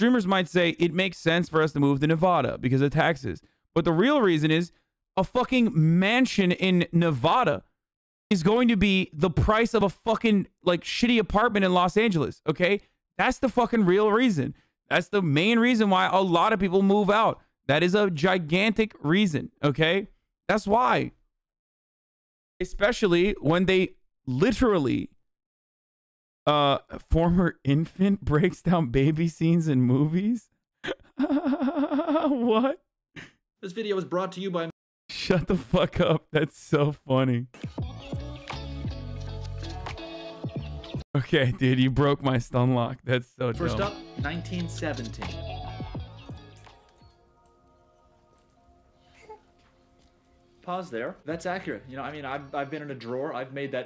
Streamers might say it makes sense for us to move to Nevada because of taxes. But the real reason is a fucking mansion in Nevada is going to be the price of a fucking like shitty apartment in Los Angeles. Okay. That's the fucking real reason. That's the main reason why a lot of people move out. That is a gigantic reason. Okay. That's why. Especially when they literally, former infant breaks down baby scenes in movies. What? This video was brought to you by... Shut the fuck up. That's so funny. Okay, dude, you broke my stun lock. That's so dumb. First up, 1917. Pause there. That's accurate. You know, I mean, I've been in a drawer. I've made that